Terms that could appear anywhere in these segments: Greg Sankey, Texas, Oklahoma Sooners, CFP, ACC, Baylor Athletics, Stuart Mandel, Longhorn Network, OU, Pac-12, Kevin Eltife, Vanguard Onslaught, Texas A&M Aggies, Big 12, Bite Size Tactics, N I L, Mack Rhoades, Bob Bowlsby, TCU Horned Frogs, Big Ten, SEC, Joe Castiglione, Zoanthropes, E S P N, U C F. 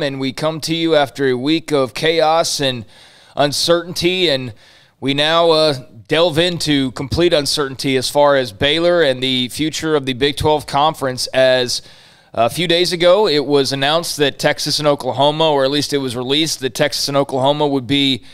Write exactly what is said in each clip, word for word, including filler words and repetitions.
And we come to you after a week of chaos and uncertainty, and we now uh, delve into complete uncertainty as far as Baylor and the future of the Big twelve Conference. As a few days ago, it was announced that Texas and Oklahoma, or at least it was released, that Texas and Oklahoma would be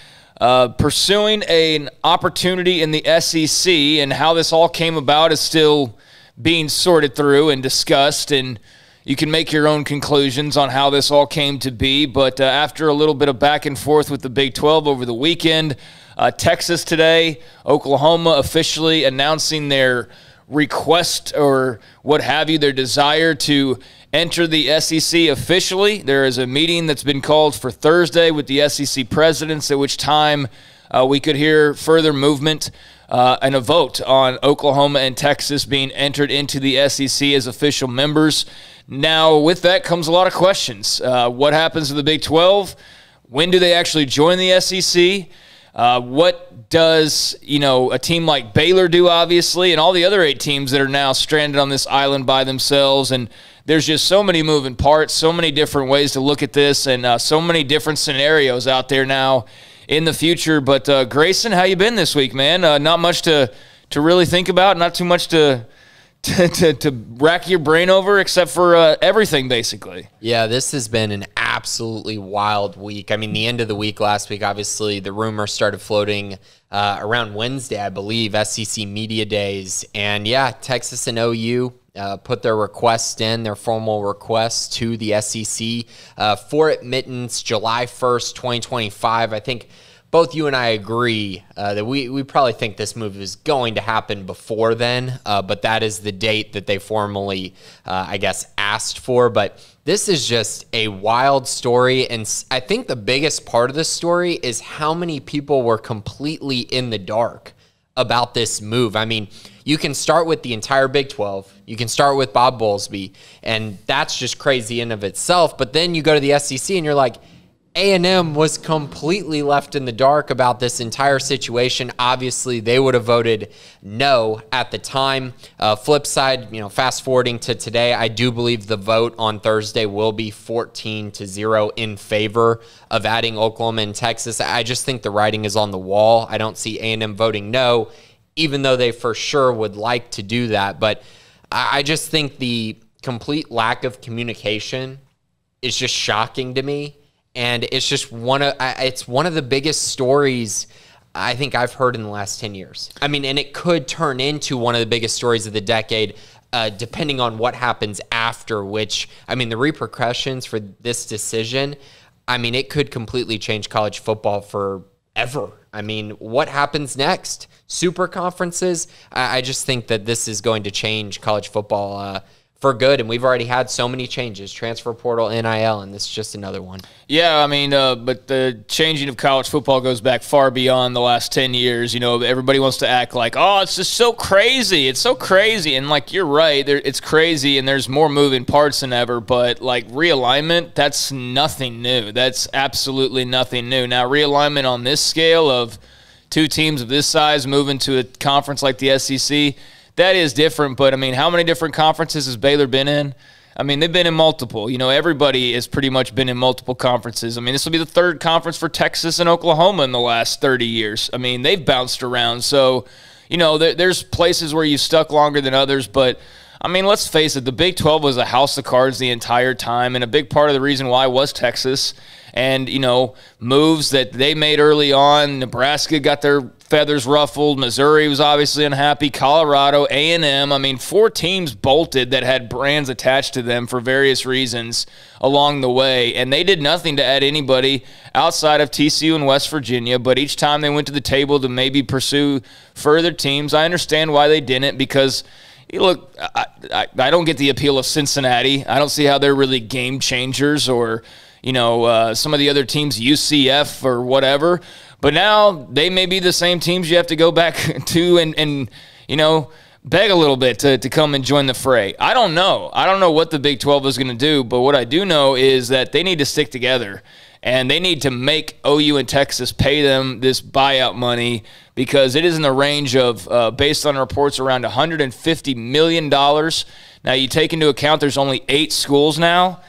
uh, pursuing an opportunity in the S E C, and how this all came about is still being sorted through and discussed, and you can make your own conclusions on how this all came to be, but uh, after a little bit of back and forth with the Big twelve over the weekend, uh, Texas today, Oklahoma officially announcing their request or what have you, their desire to enter the S E C officially. There is a meeting that's been called for Thursday with the S E C presidents, at which time uh, we could hear further movement uh, and a vote on Oklahoma and Texas being entered into the S E C as official members. Now, with that comes a lot of questions. Uh, what happens to the Big twelve? When do they actually join the S E C? Uh, what does, you know, a team like Baylor do, obviously, and all the other eight teams that are now stranded on this island by themselves? And there's just so many moving parts, so many different ways to look at this, and uh, so many different scenarios out there now in the future. But, uh, Grayson, how you been this week, man? Uh, not much to, to really think about, not too much to – To, to, to rack your brain over, except for uh, everything, basically. Yeah, this has been an absolutely wild week. I mean, the end of the week last week, obviously, the rumor started floating uh, around Wednesday, I believe, S E C Media Days. And, yeah, Texas and O U uh, put their request in, their formal request to the S E C uh, for admittance July first, twenty twenty-five. I think both you and I agree uh, that we, we probably think this move is going to happen before then, uh, but that is the date that they formally, uh, I guess, asked for. But this is just a wild story, and I think the biggest part of this story is how many people were completely in the dark about this move. I mean, you can start with the entire Big twelve. You can start with Bob Bowlsby, and that's just crazy in of itself. But then you go to the S E C, and you're like, A and M was completely left in the dark about this entire situation. Obviously, they would have voted no at the time. Uh, flip side, you know, fast forwarding to today, I do believe the vote on Thursday will be fourteen to zero in favor of adding Oklahoma and Texas. I just think the writing is on the wall. I don't see A and M voting no, even though they for sure would like to do that. But I just think the complete lack of communication is just shocking to me. And it's just one of it's one of the biggest stories I think I've heard in the last ten years. I mean, and it could turn into one of the biggest stories of the decade, uh, depending on what happens after, which, I mean, the repercussions for this decision, I mean, it could completely change college football forever. I mean, what happens next? Super conferences? I, I just think that this is going to change college football uh for good, and we've already had so many changes, transfer portal, N I L, and this is just another one. Yeah, I mean, uh, but the changing of college football goes back far beyond the last ten years. You know, everybody wants to act like, oh, it's just so crazy. It's so crazy. And, like, you're right. There, it's crazy, and there's more moving parts than ever. But, like, realignment, that's nothing new. That's absolutely nothing new. Now, realignment on this scale of two teams of this size moving to a conference like the S E C – that is different, but, I mean, how many different conferences has Baylor been in? I mean, they've been in multiple. You know, everybody has pretty much been in multiple conferences. I mean, this will be the third conference for Texas and Oklahoma in the last thirty years. I mean, they've bounced around. So, you know, there, there's places where you've stuck longer than others. But, I mean, let's face it, the Big twelve was a house of cards the entire time, and a big part of the reason why was Texas. And, you know, moves that they made early on, Nebraska got their – feathers ruffled. Missouri was obviously unhappy. Colorado, A and M. I mean, four teams bolted that had brands attached to them for various reasons along the way, and they did nothing to add anybody outside of T C U and West Virginia, but each time they went to the table to maybe pursue further teams, I understand why they didn't because, look, I, I, I don't get the appeal of Cincinnati. I don't see how they're really game changers or, you know, uh, some of the other teams, U C F or whatever. But now they may be the same teams you have to go back to and, and you know, beg a little bit to, to come and join the fray. I don't know. I don't know what the Big twelve is going to do, but what I do know is that they need to stick together, and they need to make O U and Texas pay them this buyout money because it is in the range of, uh, based on reports, around one hundred fifty million dollars. Now, you take into account there's only eight schools now.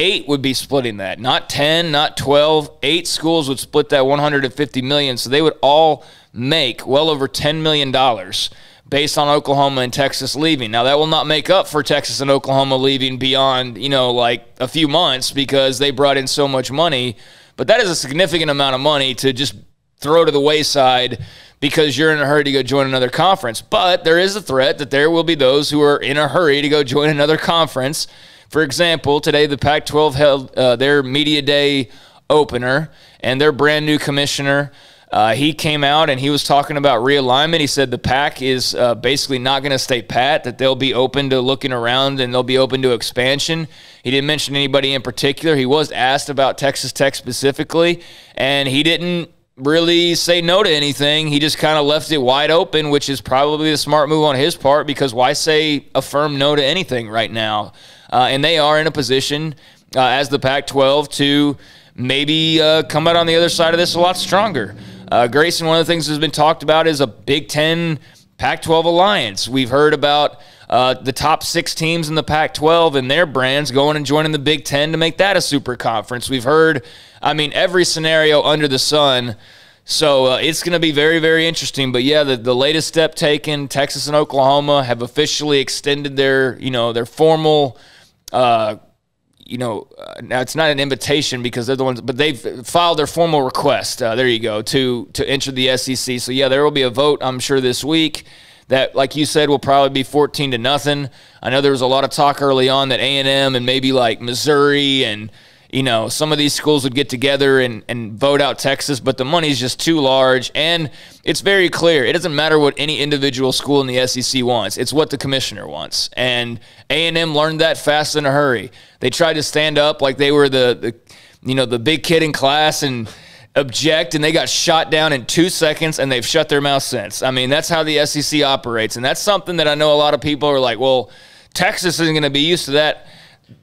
eight would be splitting that, not ten, not twelve. Eight schools would split that one hundred fifty million dollars, so they would all make well over ten million dollars based on Oklahoma and Texas leaving. Now, that will not make up for Texas and Oklahoma leaving beyond, you know, like a few months, because they brought in so much money. But that is a significant amount of money to just throw to the wayside because you're in a hurry to go join another conference. But there is a threat that there will be those who are in a hurry to go join another conference. For example, today the Pac twelve held uh, their Media Day opener, and their brand-new commissioner, Uh, he came out and he was talking about realignment. He said the Pac is uh, basically not going to stay pat, that they'll be open to looking around and they'll be open to expansion. He didn't mention anybody in particular. He was asked about Texas Tech specifically, and he didn't really say no to anything. He just kind of left it wide open, which is probably the smart move on his part, because why say a firm no to anything right now? Uh, and they are in a position uh, as the Pac twelve to maybe uh, come out on the other side of this a lot stronger. Uh, Grayson, one of the things that's been talked about is a Big Ten Pac twelve alliance. We've heard about uh, the top six teams in the Pac twelve and their brands going and joining the Big Ten to make that a super conference. We've heard, I mean, every scenario under the sun. So uh, it's going to be very, very interesting. But, yeah, the, the latest step taken, Texas and Oklahoma have officially extended their, you know, their formal uh you know, uh, now it's not an invitation because they're the ones, but they've filed their formal request, uh, there you go, to to enter the S E C. So, yeah, there will be a vote, I'm sure, this week that, like you said, will probably be fourteen to nothing. I know there was a lot of talk early on that A and M and maybe, like, Missouri and, you know, some of these schools would get together and, and vote out Texas, but the money's just too large, and it's very clear. It doesn't matter what any individual school in the S E C wants. It's what the commissioner wants, and A and M learned that fast in a hurry. They tried to stand up like they were the, the you know, the big kid in class and object, and they got shot down in two seconds, and they've shut their mouth since. I mean, that's how the S E C operates, and that's something that I know a lot of people are like, well, Texas isn't going to be used to that.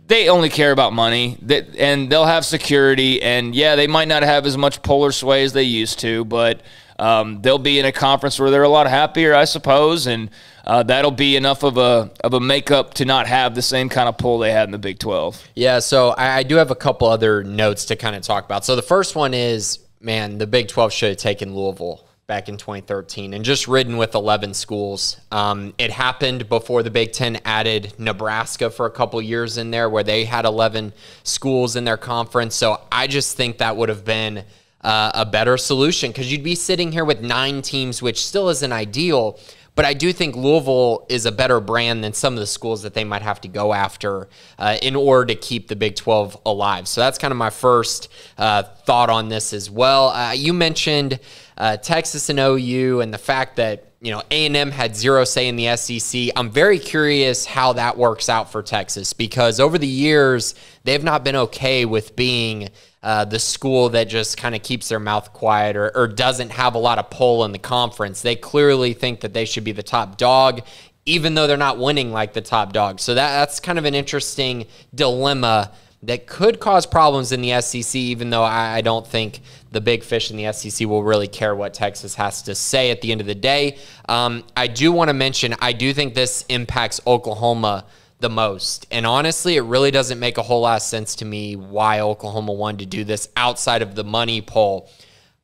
They only care about money, and they'll have security, and, yeah, they might not have as much polar sway as they used to, but um, they'll be in a conference where they're a lot happier, I suppose, and uh, that'll be enough of a of a makeup to not have the same kind of pull they had in the Big twelve. Yeah, so I do have a couple other notes to kind of talk about. So the first one is, man, the Big twelve should have taken Louisville back in twenty thirteen and just ridden with eleven schools. Um, it happened before the Big Ten added Nebraska for a couple years in there where they had eleven schools in their conference. So I just think that would have been uh, a better solution, because you'd be sitting here with nine teams, which still isn't ideal. But I do think Louisville is a better brand than some of the schools that they might have to go after uh, in order to keep the Big twelve alive. So that's kind of my first uh, thought on this as well. Uh, you mentioned uh, Texas and O U and the fact that, you know, A and M had zero say in the S E C. I'm very curious how that works out for Texas, because over the years, they've not been okay with being uh, the school that just kind of keeps their mouth quiet or, or doesn't have a lot of pull in the conference. They clearly think that they should be the top dog, even though they're not winning like the top dog. So that, that's kind of an interesting dilemma that could cause problems in the S E C, even though I don't think the big fish in the S E C will really care what Texas has to say at the end of the day. Um, I do want to mention, I do think this impacts Oklahoma the most. And honestly, it really doesn't make a whole lot of sense to me why Oklahoma wanted to do this outside of the money poll.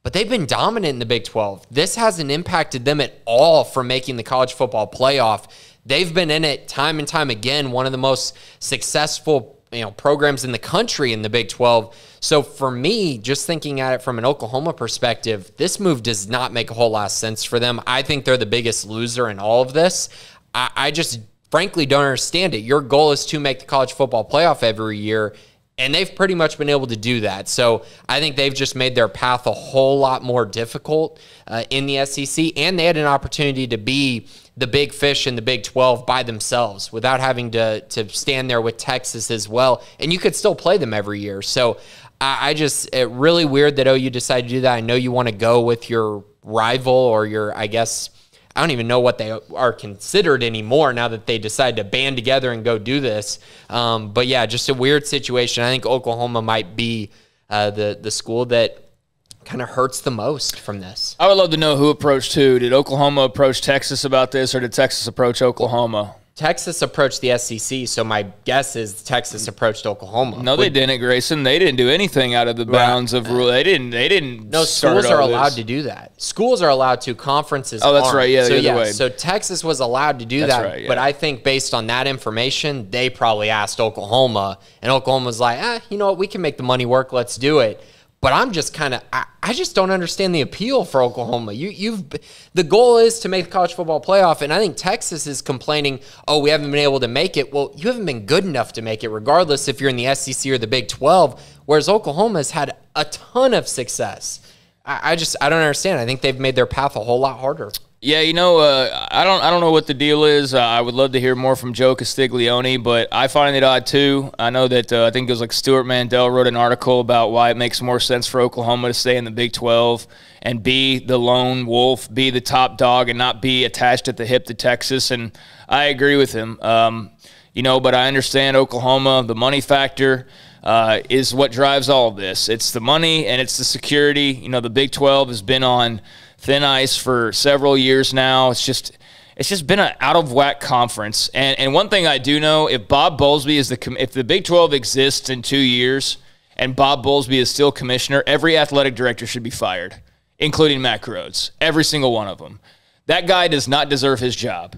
But they've been dominant in the Big twelve. This hasn't impacted them at all for making the college football playoff. They've been in it time and time again, one of the most successful you know, programs in the country in the Big twelve. So for me, just thinking at it from an Oklahoma perspective, this move does not make a whole lot of sense for them. I think they're the biggest loser in all of this. I, I just frankly don't understand it. Your goal is to make the college football playoff every year, and they've pretty much been able to do that. So I think they've just made their path a whole lot more difficult uh, in the S E C, and they had an opportunity to be the big fish in the Big twelve by themselves without having to, to stand there with Texas as well. And you could still play them every year. So I, I just, it really weird that O U decided to do that. I know you want to go with your rival or your, I guess, I don't even know what they are considered anymore now that they decide to band together and go do this. Um, but yeah, just a weird situation. I think Oklahoma might be uh, the, the school that kind of hurts the most from this. I would love to know who approached who. Did Oklahoma approach Texas about this, or did Texas approach Oklahoma? Texas approached the S E C, so my guess is Texas approached Oklahoma. No, they didn't, Grayson. They didn't do anything out of the bounds of rule. They didn't. They didn't. No, schools are allowed to do that. Schools are allowed to. Conferences. Oh, that's right. Yeah, the other way. So Texas was allowed to do that. But I think based on that information, they probably asked Oklahoma, and Oklahoma was like, "Ah, eh, you know what? We can make the money work. Let's do it." But I'm just kind of, I, I just don't understand the appeal for Oklahoma. You, you've, the goal is to make the college football playoff, and I think Texas is complaining, oh, we haven't been able to make it. Well, you haven't been good enough to make it, regardless if you're in the S E C or the Big twelve, whereas Oklahoma has had a ton of success. I, I just, I don't understand. I think they've made their path a whole lot harder. Yeah, you know, uh, I don't I don't know what the deal is. Uh, I would love to hear more from Joe Castiglione, but I find it odd, too. I know that uh, I think it was like Stuart Mandel wrote an article about why it makes more sense for Oklahoma to stay in the Big twelve and be the lone wolf, be the top dog, and not be attached at the hip to Texas, and I agree with him. Um, you know, but I understand Oklahoma, the money factor, uh, is what drives all of this. It's the money and it's the security. You know, the Big twelve has been on – thin ice for several years now. It's just it's just been an out-of-whack conference. And and one thing I do know, if Bob Bowlsby is the – if the Big twelve exists in two years and Bob Bowlsby is still commissioner, every athletic director should be fired, including Mack Rhoades, every single one of them. That guy does not deserve his job.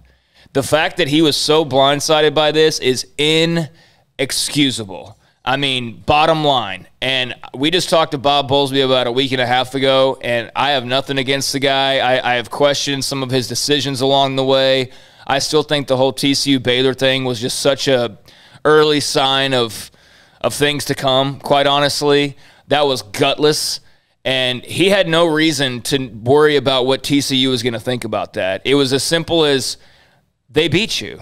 The fact that he was so blindsided by this is inexcusable. I mean, bottom line, and we just talked to Bob Bowlsby about a week and a half ago, and I have nothing against the guy. I, I have questioned some of his decisions along the way. I still think the whole T C U Baylor thing was just such a early sign of, of things to come, quite honestly. That was gutless, and he had no reason to worry about what T C U was going to think about that. It was as simple as they beat you.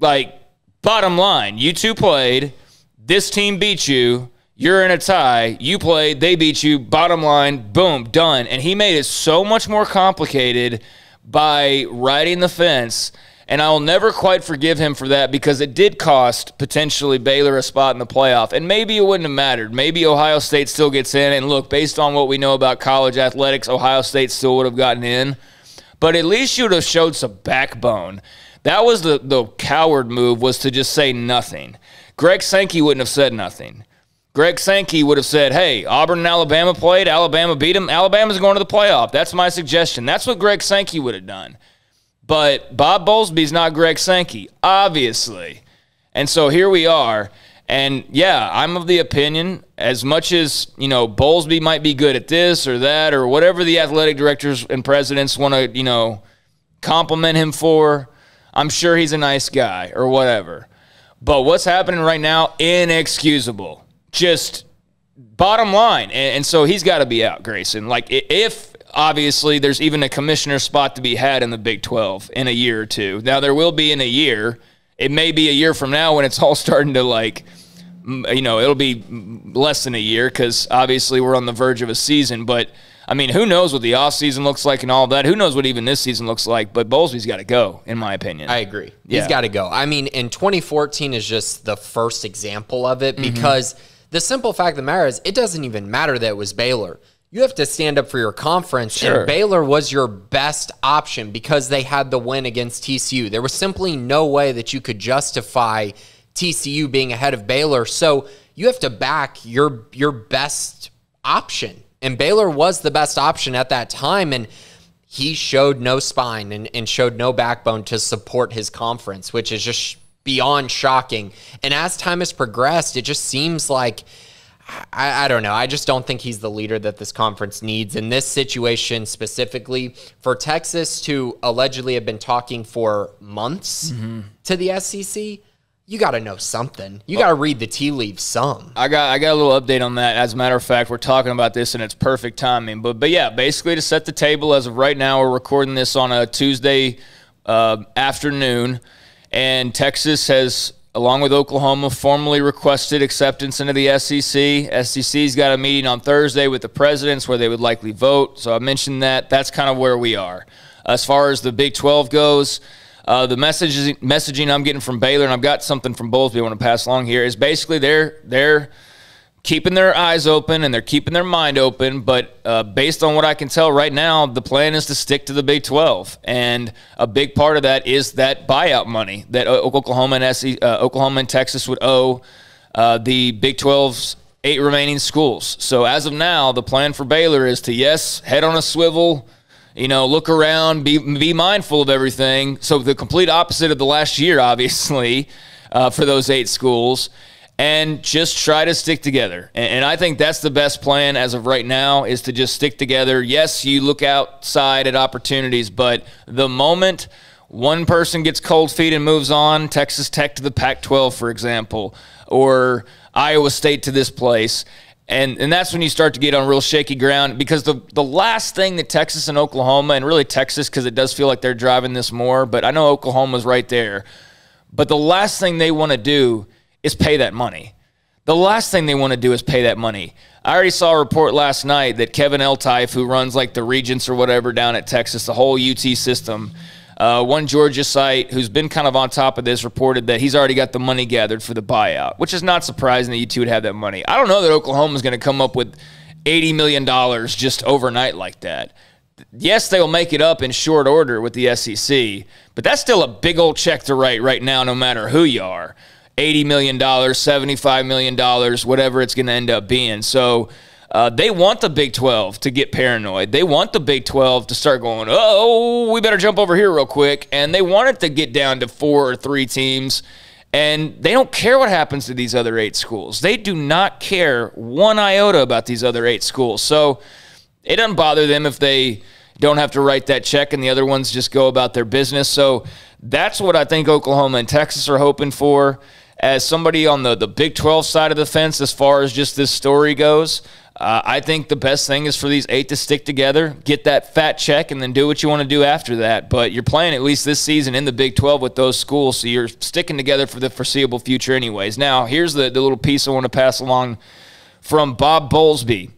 Like, bottom line, you two played. This team beat you, you're in a tie, you played, they beat you, bottom line, boom, done. And he made it so much more complicated by riding the fence, and I will never quite forgive him for that because it did cost potentially Baylor a spot in the playoff, and maybe it wouldn't have mattered. Maybe Ohio State still gets in, and look, based on what we know about college athletics, Ohio State still would have gotten in, but at least you would have showed some backbone. That was the, the coward move, was to just say nothing. Greg Sankey wouldn't have said nothing. Greg Sankey would have said, hey, Auburn and Alabama played. Alabama beat them. Alabama's going to the playoff. That's my suggestion. That's what Greg Sankey would have done. But Bob Bowlsby's not Greg Sankey, obviously. And so here we are. And, yeah, I'm of the opinion, as much as, you know, Bowlsby might be good at this or that or whatever the athletic directors and presidents want to, you know, compliment him for, I'm sure he's a nice guy or whatever. But what's happening right now, inexcusable. Just bottom line. And, and so he's got to be out, Grayson. Like, if, obviously, there's even a commissioner spot to be had in the Big twelve in a year or two. Now, there will be in a year. It may be a year from now when it's all starting to, like, you know, it'll be less than a year because, obviously, we're on the verge of a season. But, I mean, who knows what the offseason looks like and all that. Who knows what even this season looks like. But Bowlesby's got to go, in my opinion. I agree. Yeah. He's got to go. I mean, and twenty fourteen is just the first example of it because mm-hmm. the simple fact of the matter is it doesn't even matter that it was Baylor. You have to stand up for your conference, sure. And Baylor was your best option because they had the win against T C U. There was simply no way that you could justify T C U being ahead of Baylor. So you have to back your your best option. And Baylor was the best option at that time, and he showed no spine and, and showed no backbone to support his conference, which is just beyond shocking. And as time has progressed, it just seems like, I, I don't know, I just don't think he's the leader that this conference needs. In this situation specifically, for Texas to allegedly have been talking for months mm-hmm. to the S E C— you got to know something. You got to read the tea leaves some. I got I got a little update on that. As a matter of fact, we're talking about this, and it's perfect timing. But, but yeah, basically to set the table, as of right now, we're recording this on a Tuesday uh, afternoon, and Texas has, along with Oklahoma, formally requested acceptance into the S E C. S E C's got a meeting on Thursday with the presidents where they would likely vote. So I mentioned that. That's kind of where we are. As far as the Big twelve goes, Uh, the messaging, messaging I'm getting from Baylor, and I've got something from Bowlesby I want to pass along here, is basically they're, they're keeping their eyes open and they're keeping their mind open. But uh, based on what I can tell right now, the plan is to stick to the Big twelve. And a big part of that is that buyout money that Oklahoma and, S E C, uh, Oklahoma and Texas would owe uh, the Big twelve's eight remaining schools. So as of now, the plan for Baylor is to, yes, head on a swivel, you know, look around, be, be mindful of everything. So the complete opposite of the last year, obviously, uh, for those eight schools. And just try to stick together. And, and I think that's the best plan as of right now, is to just stick together. Yes, you look outside at opportunities, but the moment one person gets cold feet and moves on, Texas Tech to the Pac twelve, for example, or Iowa State to this place, and, and that's when you start to get on real shaky ground, because the, the last thing that Texas and Oklahoma, and really Texas, because it does feel like they're driving this more, but I know Oklahoma's right there, but the last thing they want to do is pay that money. The last thing they want to do is pay that money. I already saw a report last night that Kevin Eltife, who runs like the Regents or whatever down at Texas, the whole U T system, uh, one Georgia site who's been kind of on top of this, reported that he's already got the money gathered for the buyout, which is not surprising that U T would have that money. I don't know that Oklahoma's going to come up with eighty million dollars just overnight like that. Yes, they will make it up in short order with the S E C, but that's still a big old check to write right now, no matter who you are. eighty million dollars, seventy-five million dollars, whatever it's going to end up being. So uh, they want the Big twelve to get paranoid. They want the Big twelve to start going, oh, we better jump over here real quick. And they want it to get down to four or three teams. And they don't care what happens to these other eight schools. They do not care one iota about these other eight schools. So it doesn't bother them if they don't have to write that check and the other ones just go about their business. So that's what I think Oklahoma and Texas are hoping for. As somebody on the, the Big twelve side of the fence, as far as just this story goes, uh, I think the best thing is for these eight to stick together, get that fat check, and then do what you want to do after that. But you're playing at least this season in the Big twelve with those schools, so you're sticking together for the foreseeable future anyways. Now, here's the, the little piece I want to pass along from Bob Bowlsby.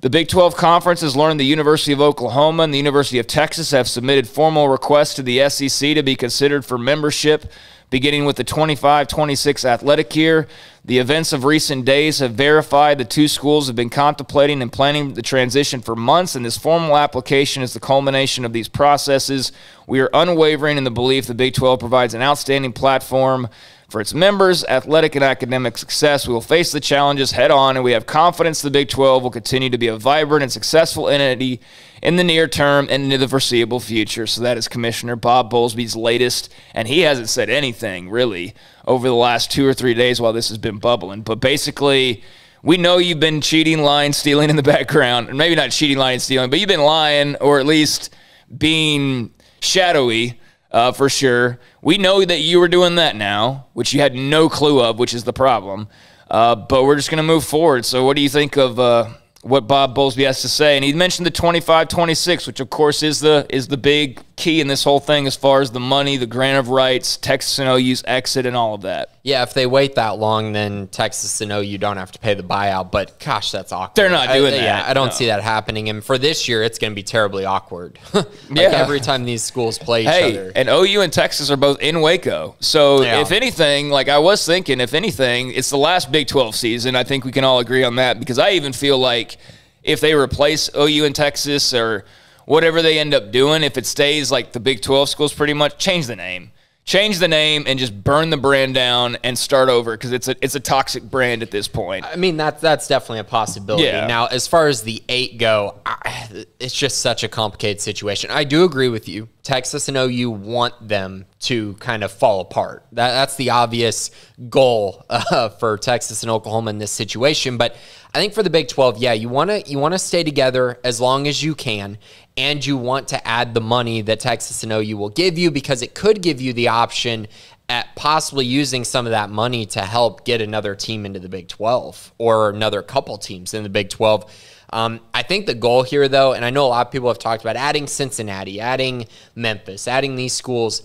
The Big twelve Conference has learned the University of Oklahoma and the University of Texas have submitted formal requests to the S E C to be considered for membership beginning with the twenty-five twenty-six athletic year. The events of recent days have verified the two schools have been contemplating and planning the transition for months, and this formal application is the culmination of these processes. We are unwavering in the belief the Big twelve provides an outstanding platform for its members, athletic and academic success. We will face the challenges head on, and we have confidence the Big twelve will continue to be a vibrant and successful entity in the near term and into the foreseeable future. So that is Commissioner Bob Bowlsby's latest, and he hasn't said anything really over the last two or three days while this has been bubbling. But basically, we know you've been cheating, lying, stealing in the background, and maybe not cheating, lying, stealing, but you've been lying, or at least being shadowy, Uh, for sure. We know that you were doing that now, which you had no clue of, which is the problem. Uh, but we're just going to move forward. So what do you think of uh, what Bob Bowlsby has to say? And he mentioned the twenty-five twenty-six, which, of course, is the is the big key in this whole thing as far as the money, the grant of rights, Texas and O U's exit, and all of that. Yeah, if they wait that long, then Texas and O U don't have to pay the buyout. But, gosh, that's awkward. They're not doing I, that. Yeah, I don't no. see that happening. And for this year, it's going to be terribly awkward. like yeah. Every time these schools play each hey, other. And O U and Texas are both in Waco. So, yeah. if anything, like I was thinking, if anything, it's the last Big twelve season. I think we can all agree on that, because I even feel like if they replace O U and Texas or whatever they end up doing, if it stays like the Big twelve schools pretty much, change the name. Change the name and just burn the brand down and start over, because it's a it's a toxic brand at this point. I mean, that that's definitely a possibility. Yeah. Now, as far as the eight go, I, it's just such a complicated situation. I do agree with you. Texas and O U want them to kind of fall apart. That, that's the obvious goal uh, for Texas and Oklahoma in this situation. But I think for the Big twelve, yeah, you want to you want to stay together as long as you can. And you want to add the money that Texas and O U will give you, because it could give you the option at possibly using some of that money to help get another team into the Big twelve or another couple teams in the Big twelve. Um, I think the goal here, though, and I know a lot of people have talked about adding Cincinnati, adding Memphis, adding these schools.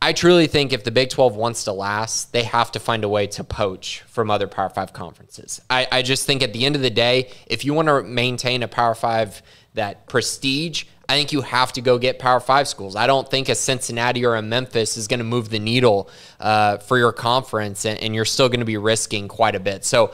I truly think if the Big twelve wants to last, they have to find a way to poach from other Power five conferences. I, I just think at the end of the day, if you want to maintain a Power five that prestige, I think you have to go get Power five schools. I don't think a Cincinnati or a Memphis is going to move the needle uh, for your conference, and, and you're still going to be risking quite a bit. So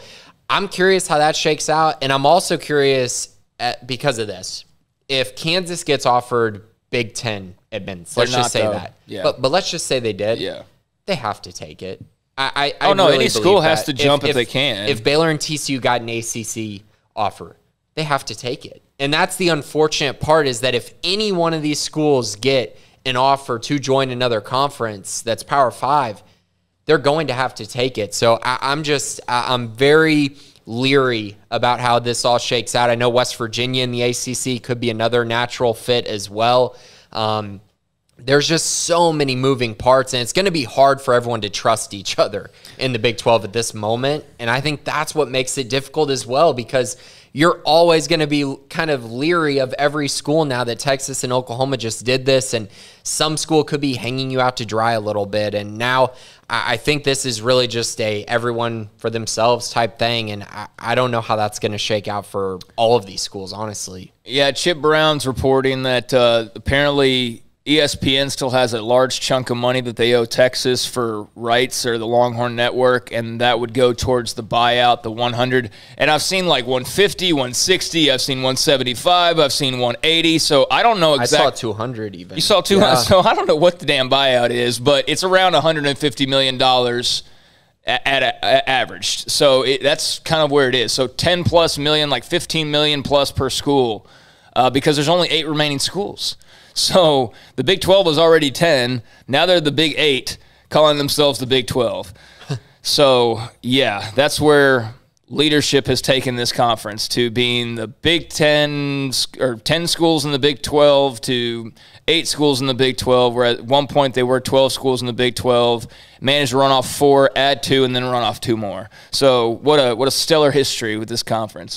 I'm curious how that shakes out, and I'm also curious at, because of this, if Kansas gets offered Big Ten admittance, let's just say that. Yeah. But but let's just say they did. Yeah. They have to take it. I, I, oh, I no, really any school has to jump if, if, if they can. If Baylor and T C U got an A C C offer, they have to take it. And that's the unfortunate part, is that if any one of these schools get an offer to join another conference that's Power Five, they're going to have to take it. So I, I'm just, I, I'm very leery about how this all shakes out. I know West Virginia in the A C C could be another natural fit as well. Um, there's just so many moving parts, and it's going to be hard for everyone to trust each other in the Big twelve at this moment. And I think that's what makes it difficult as well, because you're always going to be kind of leery of every school now that Texas and Oklahoma just did this, and some school could be hanging you out to dry a little bit. And now I think this is really just a everyone for themselves type thing, and I, I don't know how that's going to shake out for all of these schools, honestly. Yeah, Chip Brown's reporting that uh, apparently E S P N still has a large chunk of money that they owe Texas for rights or the Longhorn Network, and that would go towards the buyout, the one hundred. And I've seen like one fifty, one sixty, I've seen one seventy-five, I've seen one eighty. So I don't know exactly. I saw two hundred even. You saw two hundred. Yeah. So I don't know what the damn buyout is, but it's around one hundred fifty million dollars at, at, at average. So it, that's kind of where it is. So ten plus million, like fifteen million plus per school, uh, because there's only eight remaining schools. So the Big twelve was already ten. Now they're the Big eight, calling themselves the Big twelve. So, yeah, that's where leadership has taken this conference, to being the Big ten or ten schools in the Big twelve to eight schools in the Big twelve, where at one point they were twelve schools in the Big twelve, managed to run off four, add two, and then run off two more. So what a, what a stellar history with this conference.